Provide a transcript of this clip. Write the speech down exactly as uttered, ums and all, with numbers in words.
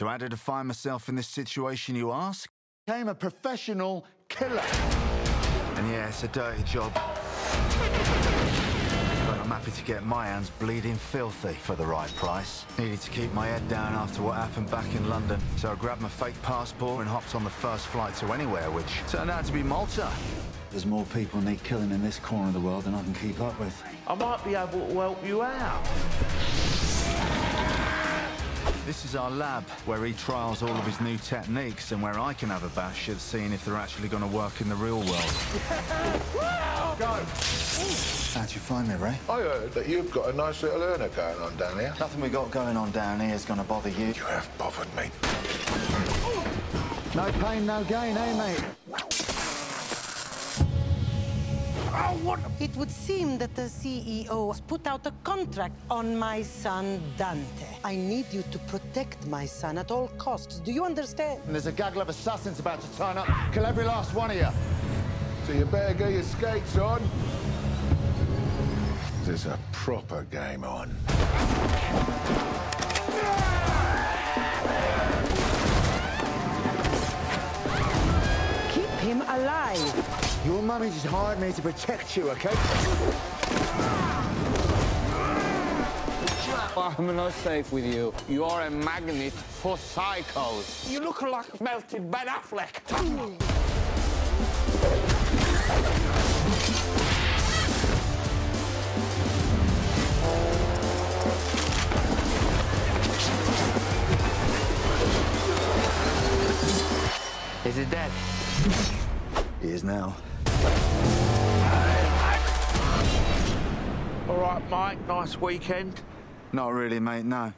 So how to define myself in this situation, you ask? I became a professional killer. And yeah, it's a dirty job. But I'm happy to get my hands bleeding filthy for the right price. Needed to keep my head down after what happened back in London. So I grabbed my fake passport and hopped on the first flight to anywhere, which turned out to be Malta. There's more people need killing in this corner of the world than I can keep up with. I might be able to help you out. This is our lab, where he trials all of his new techniques and where I can have a bash at seeing if they're actually going to work in the real world. Go! How'd you find me, Ray? I heard that you've got a nice little earner going on down here. Nothing we got going on down here is going to bother you. You have bothered me. No pain, no gain, eh, mate? Oh, what? It would seem that the C E O has put out a contract on my son, Dante. I need you to protect my son at all costs. Do you understand? And there's a gaggle of assassins about to turn up. Kill every last one of you. So you better get your skates on. There's a proper game on. Keep him alive. Your mummy just hired me to protect you, okay? I'm not safe with you. You are a magnet for psychos. You look like melted Ben Affleck. Is it dead? He is now. All right, Mike, nice weekend? Not really, mate, no.